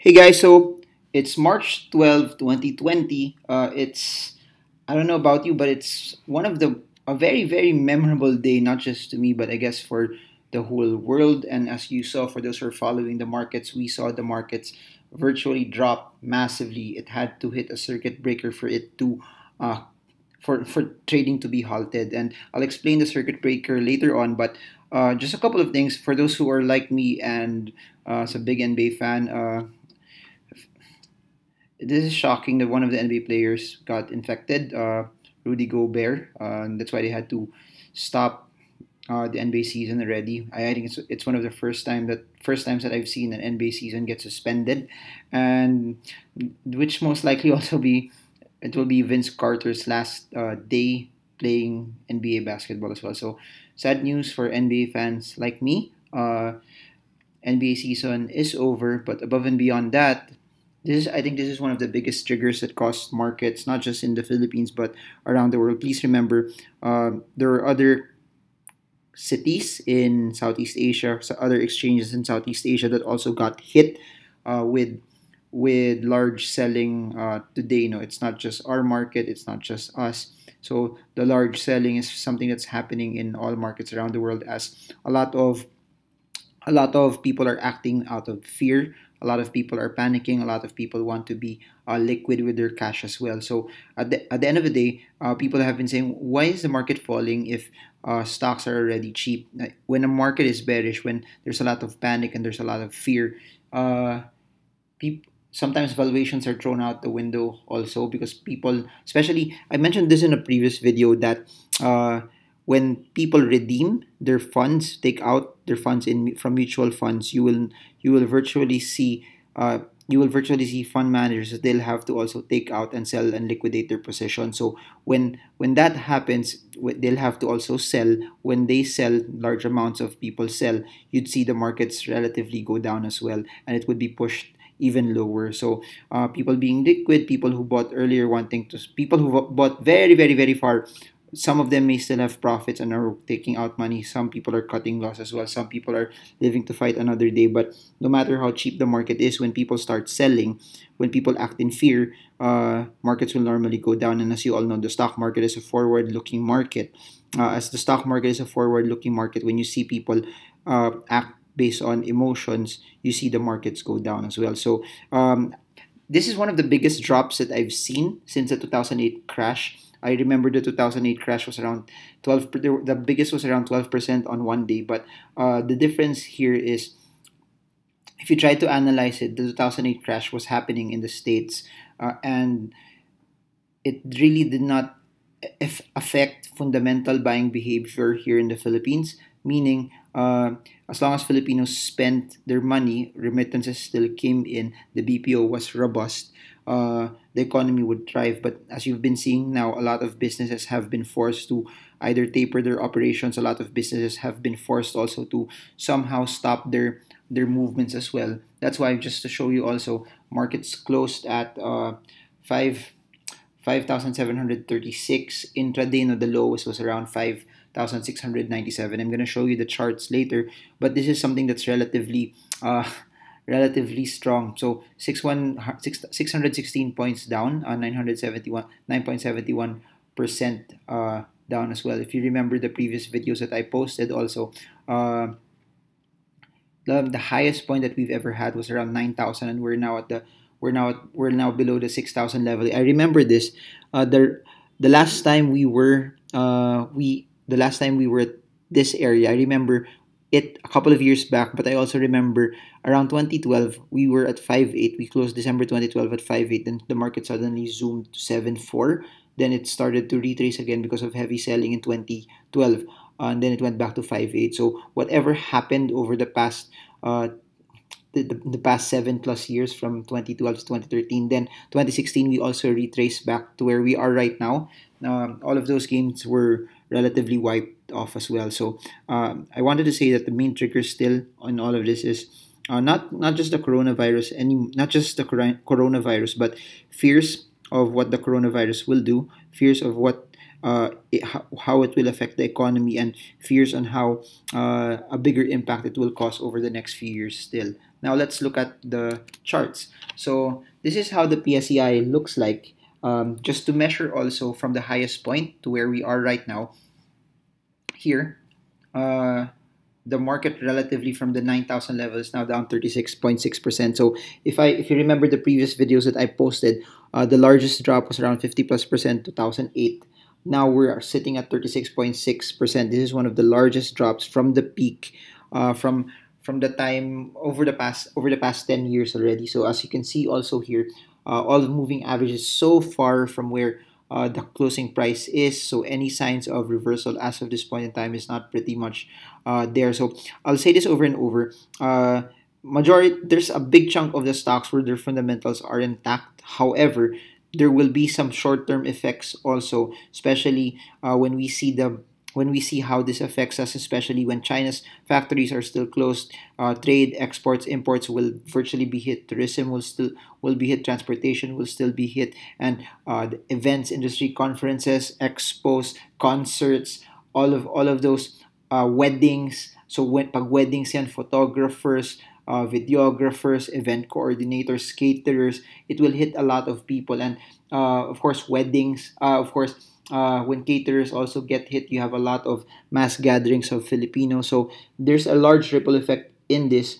Hey guys, so it's March 12, 2020. I don't know about you, but it's one of a very, very memorable day, not just to me, but I guess for the whole world. And as you saw, for those who are following the markets, we saw the markets virtually drop massively. It had to hit a circuit breaker for it to for trading to be halted. And I'll explain the circuit breaker later on, but just a couple of things for those who are like me and it's a big NBA fan. This is shocking that one of the NBA players got infected, Rudy Gobert, and that's why they had to stop the NBA season already. I think it's one of the first times that I've seen an NBA season get suspended, and which most likely also will be Vince Carter's last day playing NBA basketball as well. So sad news for NBA fans like me. NBA season is over, but above and beyond that, I think this is one of the biggest triggers that cost markets, not just in the Philippines, but around the world. Please remember, there are other cities in Southeast Asia, so other exchanges in Southeast Asia that also got hit with large selling today. No, it's not just our market, it's not just us. So the large selling is something that's happening in all markets around the world as a lot of people are acting out of fear. A lot of people are panicking. A lot of people want to be liquid with their cash as well. So at the end of the day, people have been saying, why is the market falling if stocks are already cheap? When a market is bearish, when there's a lot of panic and there's a lot of fear, sometimes valuations are thrown out the window also because people, especially, I mentioned this in a previous video that when people redeem their funds, take out their funds from mutual funds, you will virtually see fund managers. They'll have to also take out and sell and liquidate their position. So when that happens, they'll have to also sell. When they sell, large amounts of people sell. You'd see the markets relatively go down as well, and it would be pushed even lower. So people being liquid, people who bought earlier wanting to, people who bought very, very, very far. Some of them may still have profits and are taking out money. Some people are cutting loss as well. Some people are living to fight another day. But no matter how cheap the market is, when people start selling, when people act in fear, markets will normally go down. And as you all know, the stock market is a forward-looking market. When you see people act based on emotions, you see the markets go down as well. So this is one of the biggest drops that I've seen since the 2008 crash. I remember the 2008 crash was around 12%. The biggest was around 12% on one day. But the difference here is, if you try to analyze it, the 2008 crash was happening in the States, and it really did not affect fundamental buying behavior here in the Philippines. Meaning, as long as Filipinos spent their money, remittances still came in. The BPO was robust. The economy would thrive. But as you've been seeing now, a lot of businesses have been forced to either taper their operations. A lot of businesses have been forced also to somehow stop their movements as well. That's why, just to show you also, markets closed at 5,736. Intraday, no, the lowest was around 5,697. I'm going to show you the charts later, but this is something that's relatively strong. So 616 points down, 9.71% down as well. If you remember the previous videos that I posted also, the highest point that we've ever had was around 9,000, and we're now below the 6,000 level. I remember this. The last time we were at this area, I remember it a couple of years back, but I also remember around 2012, we were at 5.8. We closed December 2012 at 5.8, and the market suddenly zoomed to 7.4. Then it started to retrace again because of heavy selling in 2012, and then it went back to 5.8. So whatever happened over the past past 7+ years, from 2012 to 2013, then 2016, we also retraced back to where we are right now. All of those gains were relatively wiped off as well. So I wanted to say that the main trigger still on all of this is not just the coronavirus, but fears of what the coronavirus will do, fears of what how it will affect the economy, and fears on how a bigger impact it will cause over the next few years still. Now let's look at the charts. So this is how the PSEI looks like, just to measure also from the highest point to where we are right now. Here, the market relatively from the 9,000 level is now down 36.6%. So if you remember the previous videos that I posted, the largest drop was around 50+%, 2008. Now we're sitting at 36.6%. This is one of the largest drops from the peak, from the time over the past 10 years already. So as you can see also here, all the moving averages so far from where the closing price is, so any signs of reversal as of this point in time is not pretty much there. So I'll say this over and over, majority, there's a big chunk of the stocks where their fundamentals are intact. However, there will be some short-term effects also, especially when we see how this affects us, especially when China's factories are still closed. Trade, exports, imports will virtually be hit. Tourism will be hit. Transportation will still be hit. And the events industry, conferences, expos, concerts, all of those, weddings. So when pag weddings yan, photographers, videographers, event coordinators, caterers, it will hit a lot of people. And of course, weddings, when caterers also get hit, you have a lot of mass gatherings of Filipinos. So there's a large ripple effect in this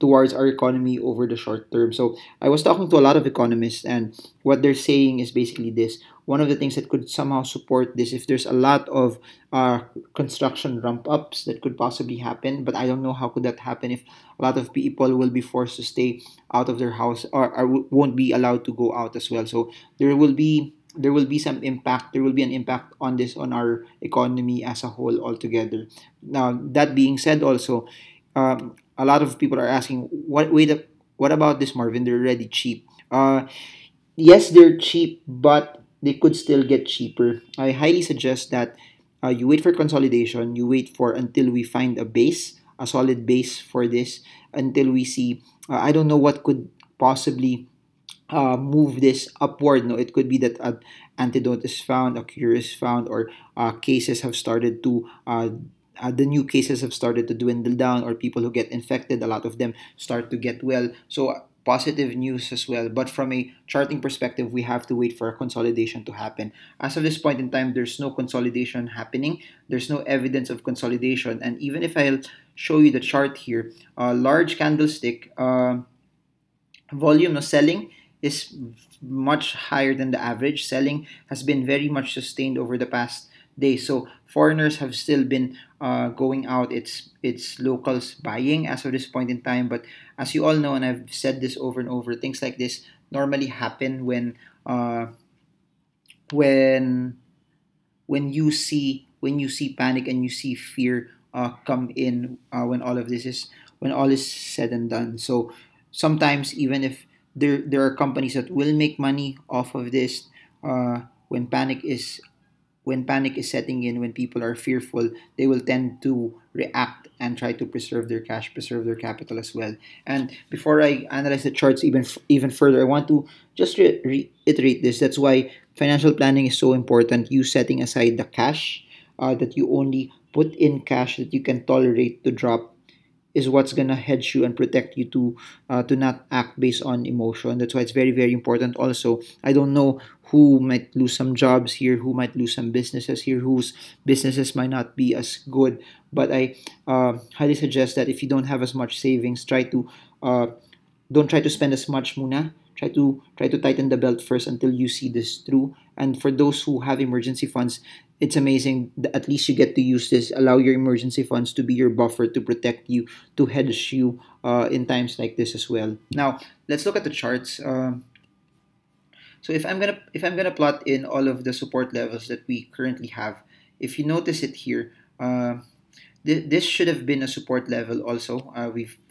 towards our economy over the short term. So I was talking to a lot of economists, and what they're saying is basically this. One of the things that could somehow support this, if there's a lot of construction ramp-ups that could possibly happen, but I don't know how could that happen if a lot of people will be forced to stay out of their house or won't be allowed to go out as well. So there will be some impact. There will be an impact on this, on our economy as a whole altogether. Now, that being said also, a lot of people are asking, what about this, Marvin? They're already cheap. Yes, they're cheap, but they could still get cheaper. I highly suggest that you wait for consolidation. You wait for until we find a base, a solid base for this, until we see, I don't know what could possibly move this upward. No, it could be that an antidote is found, a cure is found, or cases have started to the new cases have started to dwindle down, or people who get infected, a lot of them start to get well. So positive news as well. But from a charting perspective, we have to wait for a consolidation to happen. As of this point in time, there's no consolidation happening. There's no evidence of consolidation. And even if I'll show you the chart here, a large candlestick, volume of selling is much higher than the average. Selling has been very much sustained over the past day. So foreigners have still been going out. It's locals buying as of this point in time. But as you all know, and I've said this over and over, things like this normally happen when you see panic and you see fear come in when all of this is said and done. So sometimes even if there are companies that will make money off of this, when panic is setting in, when people are fearful, they will tend to react and try to preserve their cash, preserve their capital as well. And before I analyze the charts even further, I want to just reiterate this. That's why financial planning is so important. You setting aside the cash, that you only put in cash that you can tolerate to drop, is what's gonna hedge you and protect you to not act based on emotion. That's why it's very, very important. Also, I don't know who might lose some jobs here, who might lose some businesses here, whose businesses might not be as good. But I highly suggest that if you don't have as much savings, don't try to spend as much muna. Try to tighten the belt first until you see this through. And for those who have emergency funds, it's amazing that at least you get to use this. Allow your emergency funds to be your buffer, to protect you, to hedge you in times like this as well. Now let's look at the charts. So if I'm gonna plot in all of the support levels that we currently have, if you notice it here, this should have been a support level also.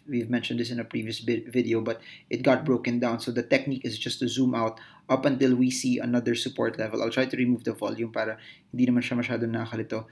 We've mentioned this in a previous video, but it got broken down. So the technique is just to zoom out up until we see another support level. I'll try to remove the volume para hindi naman siya masyado nakakalito.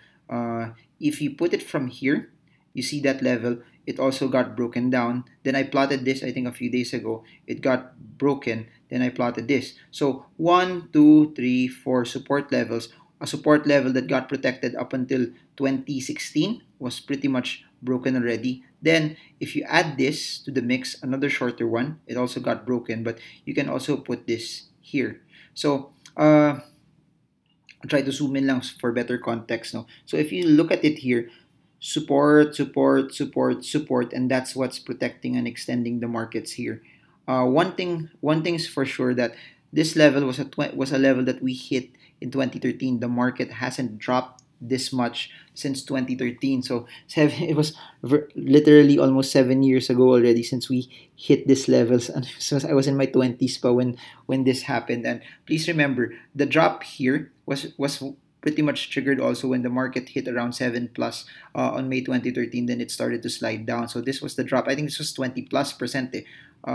If you put it from here, you see that level. It also got broken down. Then I plotted this, I think, a few days ago. It got broken. Then I plotted this. So 1, 2, 3, 4 support levels, a support level that got protected up until 2016 was pretty much broken already. Then if you add this to the mix, another shorter one, it also got broken, but you can also put this here. So I'll try to zoom in lang for better context. No? So if you look at it here, support, support, support, support, and that's what's protecting and extending the markets here. One thing's for sure, that this level was a level that we hit in 2013. The market hasn't dropped this much since 2013. So it was literally almost 7 years ago already since we hit these levels. And since I was in my 20s pa when this happened. And please remember, the drop here was pretty much triggered also when the market hit around 7+ on May 2013. Then it started to slide down. So this was the drop. I think this was 20+%.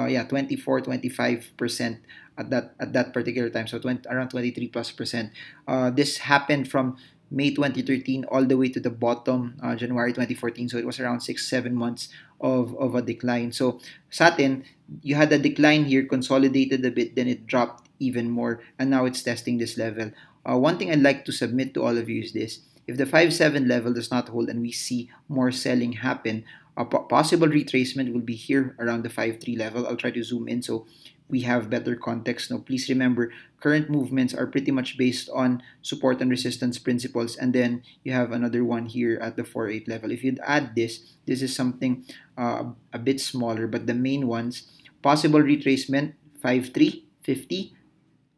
Yeah, 24–25% at that particular time. So around 23+%. This happened from May 2013 all the way to the bottom, January 2014. So it was around 6–7 months of a decline. So sa atin, you had a decline here, consolidated a bit, then it dropped even more, and now it's testing this level. One thing I'd like to submit to all of you is this: if the 5.7 level does not hold and we see more selling happen, a possible retracement will be here around the 5.3 level. I'll try to zoom in so we have better context. Now, please remember, current movements are pretty much based on support and resistance principles, and then you have another one here at the 4.8 level. If you'd add this, this is something a bit smaller, but the main ones, possible retracement, 5.3, 50.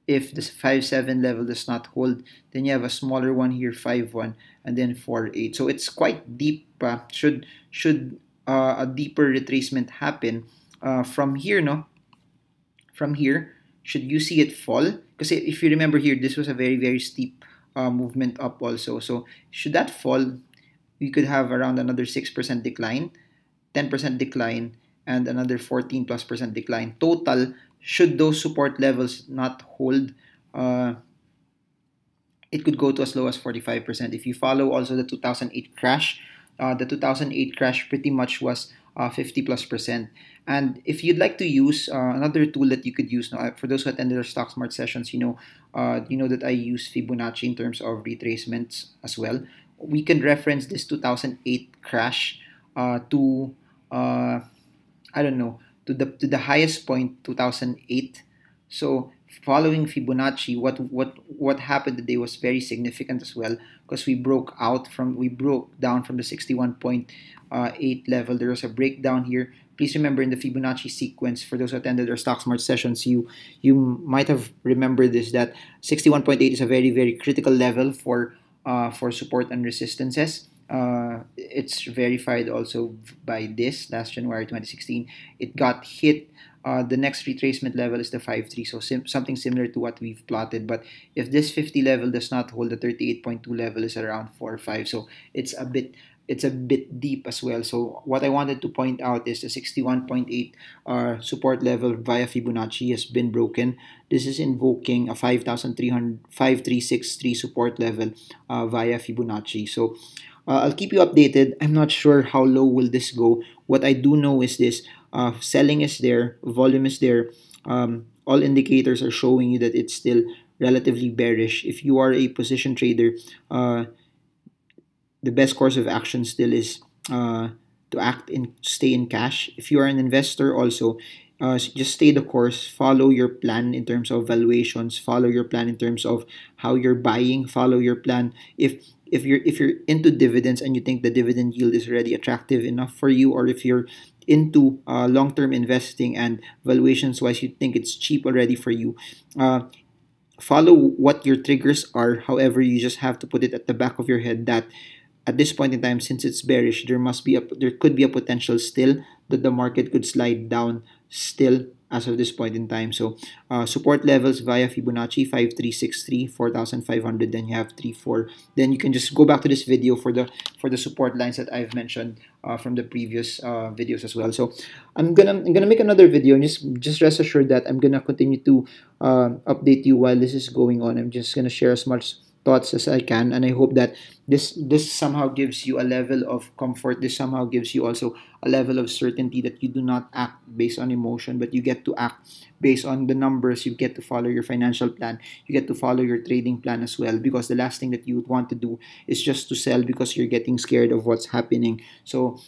If this 5.7 level does not hold, then you have a smaller one here, 5.1, and then 4.8. So it's quite deep. Should a deeper retracement happen from here, no? From here, should you see it fall? Because if you remember here, this was a very, very steep movement up also. So should that fall, we could have around another 6% decline, 10% decline, and another 14+% decline. Total, should those support levels not hold, it could go to as low as 45%. If you follow also the 2008 crash, the 2008 crash pretty much was 50+%. And if you'd like to use another tool that you could use, now, for those who attended our StockSmart sessions, you know that I use Fibonacci in terms of retracements as well. We can reference this 2008 crash to I don't know, to the highest point, 2008. So following Fibonacci, what happened today was very significant as well, because we broke down from the 61.8 level. There was a breakdown here. Please remember, in the Fibonacci sequence, for those who attended our StockSmart sessions, you might have remembered this, that 61.8 is a very, very critical level for support and resistances. It's verified also by this last January 2016. It got hit. The next retracement level is the 5.3, so something similar to what we've plotted. But if this 50 level does not hold, the 38.2 level is around 4.5, so it's a bit deep as well. So what I wanted to point out is the 61.8 support level via Fibonacci has been broken. This is invoking a 5,363 support level via Fibonacci. So I'll keep you updated. I'm not sure how low will this go. What I do know is this: selling is there, volume is there. All indicators are showing you that it's still relatively bearish. If you are a position trader, the best course of action still is to stay in cash. If you are an investor also, just stay the course, follow your plan in terms of valuations, follow your plan in terms of how you're buying, follow your plan. If you're into dividends and you think the dividend yield is already attractive enough for you, or if you're into long-term investing and valuations-wise you think it's cheap already for you, follow what your triggers are. However, you just have to put it at the back of your head that at this point in time, since it's bearish, there could be a potential still that the market could slide down still as of this point in time. So support levels via Fibonacci, 5,363, 4,500, then you have 3,400. Then you can just go back to this video for the support lines that I've mentioned from the previous videos as well. So I'm gonna make another video, and just rest assured that I'm gonna continue to update you while this is going on. I'm just gonna share as much thoughts as I can, and I hope that this somehow gives you a level of comfort. This somehow gives you also a level of certainty that you do not act based on emotion, but you get to act based on the numbers. You get to follow your financial plan. You get to follow your trading plan as well, because the last thing that you would want to do is just to sell because you're getting scared of what's happening. So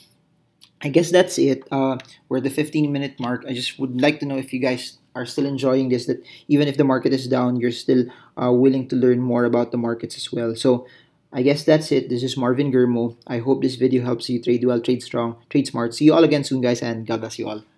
I guess that's it. We're at the 15-minute mark. I just would like to know if you guys are still enjoying this, that even if the market is down, you're still willing to learn more about the markets as well. So I guess that's it. This is Marvin Germo. I hope this video helps you trade well, trade strong, trade smart. See you all again soon, guys, and God bless you all.